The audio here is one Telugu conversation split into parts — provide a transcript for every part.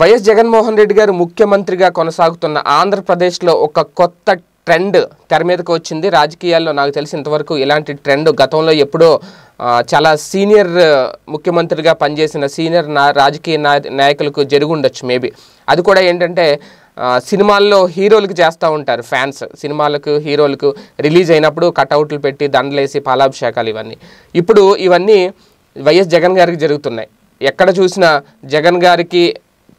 వైఎస్ జగన్ మోహన్ రెడ్డి గారు ముఖ్యమంత్రిగా కొనసాగుతున్న ఆంధ్రప్రదేశ్లో ఒక కొత్త ట్రెండ్ తెర మీదకు వచ్చింది. రాజకీయాల్లో నాకు తెలిసి ఇంతవరకు ఇలాంటి ట్రెండ్ గతంలో ఎప్పుడో చాలా సీనియర్ ముఖ్యమంత్రిగా పనిచేసిన సీనియర్ రాజకీయ నాయకులకు జరుగుండొచ్చు మేబీ. అది కూడా ఏంటంటే సినిమాల్లో హీరోలకు చేస్తూ ఉంటారు ఫ్యాన్స్, సినిమాలకు హీరోలకు రిలీజ్ అయినప్పుడు కటౌట్లు పెట్టి దండలేసి పాలాభిషేకాలు ఇవన్నీ. ఇప్పుడు ఇవన్నీ వైఎస్ జగన్ గారికి జరుగుతున్నాయి. ఎక్కడ చూసినా జగన్ గారికి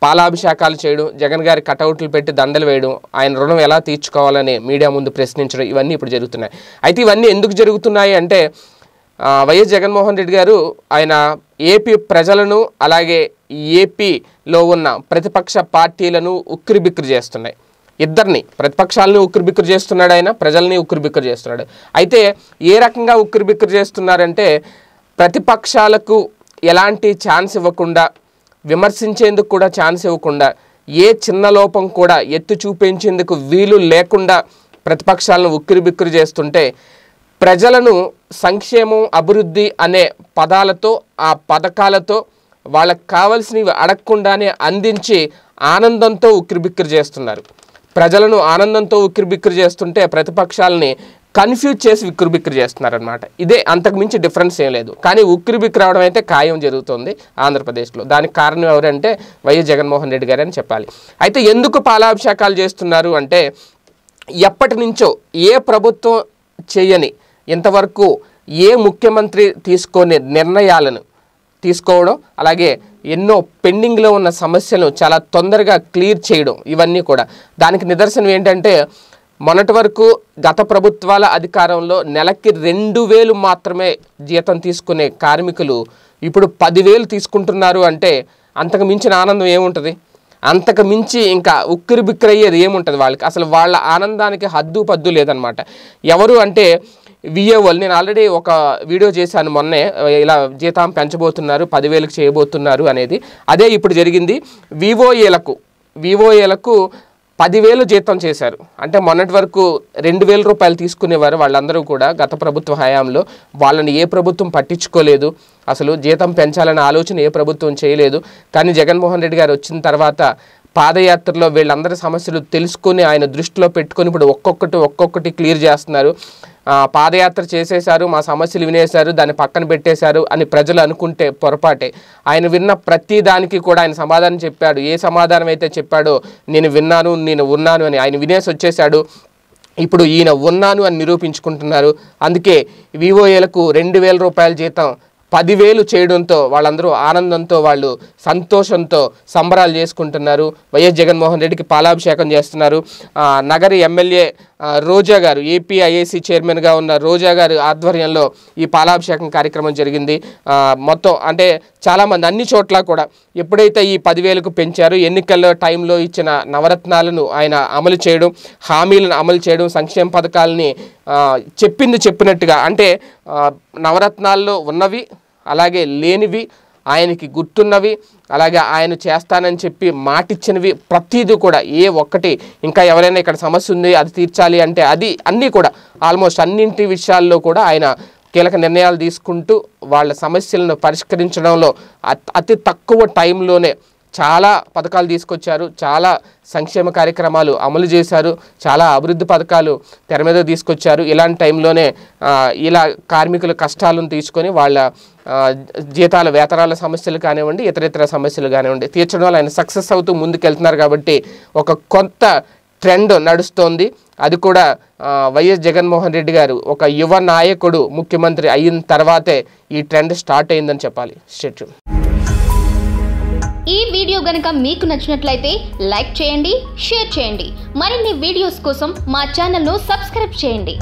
పాలాభిషేకాలు చేయడం, జగన్ గారి కటౌట్లు పెట్టి దండలు వేయడం, ఆయన రుణం ఎలా తీర్చుకోవాలని మీడియా ముందు ప్రశ్నించడం ఇవన్నీ ఇప్పుడు జరుగుతున్నాయి. అయితే ఇవన్నీ ఎందుకు జరుగుతున్నాయి అంటే వైఎస్ జగన్మోహన్ రెడ్డి గారు ఆయన ఏపీ ప్రజలను అలాగే ఏపీలో ఉన్న ప్రతిపక్ష పార్టీలను ఉక్కిరిబిక్కిరి చేస్తున్నాయి. ఇద్దరిని, ప్రతిపక్షాలను ఉక్కిరిబిక్కిరి చేస్తున్నాడు, ఆయన ప్రజల్ని ఉక్కిరిబిక్కిరి చేస్తున్నాడు. అయితే ఏ రకంగా ఉక్కిరిబిక్కిరి చేస్తున్నారంటే ప్రతిపక్షాలకు ఎలాంటి ఛాన్స్ ఇవ్వకుండా, విమర్శించేందుకు కూడా ఛాన్స్ ఇవ్వకుండా, ఏ చిన్న లోపం కూడా ఎత్తు చూపించేందుకు వీలు లేకుండా ప్రతిపక్షాలను ఉక్కిరిబిక్కిరి చేస్తుంటే ప్రజలను సంక్షేమం, అభివృద్ధి అనే పదాలతో ఆ పథకాలతో వాళ్ళకు కావాల్సినవి అడగకుండానే అందించి ఆనందంతో ఉక్కిరిబిక్కిరి చేస్తున్నారు. ప్రజలను ఆనందంతో ఉక్కిరిబిక్కిరి చేస్తుంటే ప్రతిపక్షాలని కన్ఫ్యూజ్ చేసి ఉక్కిరిబిక్కిరి చేస్తున్నారనమాట. ఇదే, అంతకుమించి డిఫరెన్స్ ఏం లేదు. కానీ ఉక్కిరిబిక్కిరి రావడం అయితే ఖాయం జరుగుతుంది ఆంధ్రప్రదేశ్లో. దానికి కారణం ఎవరంటే వైఎస్ జగన్మోహన్ రెడ్డి గారు అని చెప్పాలి. అయితే ఎందుకు పాలాభిషేకాలు చేస్తున్నారు అంటే ఎప్పటి నుంచో ఏ ప్రభుత్వం చేయని, ఇంతవరకు ఏ ముఖ్యమంత్రి తీసుకునే నిర్ణయాలను తీసుకోవడం, అలాగే ఎన్నో పెండింగ్లో ఉన్న సమస్యలను చాలా తొందరగా క్లియర్ చేయడం ఇవన్నీ కూడా. దానికి నిదర్శనం ఏంటంటే మొన్నటి వరకు గత ప్రభుత్వాల అధికారంలో నెలకి 2000 మాత్రమే జీతం తీసుకునే కార్మికులు ఇప్పుడు 10,000 తీసుకుంటున్నారు. అంటే అంతకు మించిన ఆనందం ఏముంటుంది? అంతకు మించి ఇంకా ఉక్కిరిబిక్కిరయ్యేది ఏముంటుంది వాళ్ళకి? అసలు వాళ్ళ ఆనందానికి హద్దు పద్దు లేదనమాట. ఎవరు అంటే విఏఓలు. నేను ఆల్రెడీ ఒక వీడియో చేశాను మొన్నే, ఇలా జీతం పెంచబోతున్నారు, 10,000కు చేయబోతున్నారు అనేది. అదే ఇప్పుడు జరిగింది. విఓఏలకు 10,000 జీతం చేశారు. అంటే మొన్నటి వరకు 2,000 రూపాయలు తీసుకునేవారు వాళ్ళందరూ కూడా గత ప్రభుత్వ హయాంలో. వాళ్ళని ఏ ప్రభుత్వం పట్టించుకోలేదు, అసలు జీతం పెంచాలనే ఆలోచన ఏ ప్రభుత్వం చేయలేదు. కానీ జగన్మోహన్ రెడ్డి గారు వచ్చిన తర్వాత పాదయాత్రలో వీళ్ళందరి సమస్యలు తెలుసుకొని ఆయన దృష్టిలో పెట్టుకొని ఇప్పుడు ఒక్కొక్కటి క్లియర్ చేస్తున్నారు. పాదయాత్ర చేసేశారు, మా సమస్యలు వినేశారు, దాన్ని పక్కన పెట్టేశారు అని ప్రజలు అనుకుంటే పొరపాటే. ఆయన విన్న ప్రతి దానికి కూడా ఆయన సమాధానం చెప్పాడు. ఏ సమాధానం అయితే చెప్పాడో నేను విన్నాను, నేను ఉన్నాను అని ఆయన వినేసి వచ్చేశాడు. ఇప్పుడు ఈయన ఉన్నాను అని నిరూపించుకుంటున్నారు. అందుకే విఓఏలకు 2,000 రూపాయల జీతం 10,000 చేయడంతో వాళ్ళందరూ ఆనందంతో, వాళ్ళు సంతోషంతో సంబరాలు చేసుకుంటున్నారు. వైఎస్ జగన్మోహన్ రెడ్డికి పాలాభిషేకం చేస్తున్నారు. నగరి ఎమ్మెల్యే రోజా గారు, ఏపీఐఏసీ చైర్మన్గా ఉన్న రోజా గారు ఆధ్వర్యంలో ఈ పాలాభిషేకం కార్యక్రమం జరిగింది. మొత్తం అంటే చాలామంది అన్ని చోట్ల కూడా ఎప్పుడైతే ఈ 10,000కు పెంచారో, ఎన్నికల్లో టైంలో ఇచ్చిన నవరత్నాలను ఆయన అమలు చేయడం, హామీలను అమలు చేయడం, సంక్షేమ పథకాలని చెప్పింది చెప్పినట్టుగా, అంటే నవరత్నాల్లో ఉన్నవి అలాగే లేనివి, ఆయనకి గుర్తున్నవి అలాగే ఆయన చేస్తానని చెప్పి మాటిచ్చినవి ప్రతిదీ కూడా ఏ ఒక్కటి, ఇంకా ఎవరైనా ఇక్కడ సమస్య ఉంది అది తీర్చాలి అంటే అది, అన్నీ కూడా ఆల్మోస్ట్ అన్నింటి విషయాల్లో కూడా ఆయన కీలక నిర్ణయాలు తీసుకుంటూ వాళ్ళ సమస్యలను పరిష్కరించడంలో అతి తక్కువ టైంలోనే చాలా పథకాలు తీసుకొచ్చారు, చాలా సంక్షేమ కార్యక్రమాలు అమలు చేశారు, చాలా అభివృద్ధి పథకాలు తెర మీద తీసుకొచ్చారు. ఇలాంటి టైంలోనే ఇలా కార్మికుల కష్టాలను తీసుకొని వాళ్ళ జీతాల వేతనాల సమస్యలు కానివ్వండి, ఇతర సమస్యలు కానివ్వండి తీర్చడం వల్ల ఆయన సక్సెస్ అవుతూ ముందుకెళ్తున్నారు. కాబట్టి ఒక కొత్త ట్రెండ్ నడుస్తోంది. అది కూడా వైఎస్ జగన్మోహన్ రెడ్డి గారు ఒక యువ నాయకుడు ముఖ్యమంత్రి అయిన తర్వాతే ఈ ట్రెండ్ స్టార్ట్ అయిందని చెప్పాలి. State tune. ఈ వీడియో గనుక మీకు నచ్చినట్లయితే లైక్ చేయండి, షేర్ చేయండి. మరిన్ని వీడియోస్ కోసం మా ఛానల్ను సబ్స్క్రైబ్ చేయండి.